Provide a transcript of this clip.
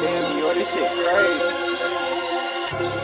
Damn, yo, this shit crazy.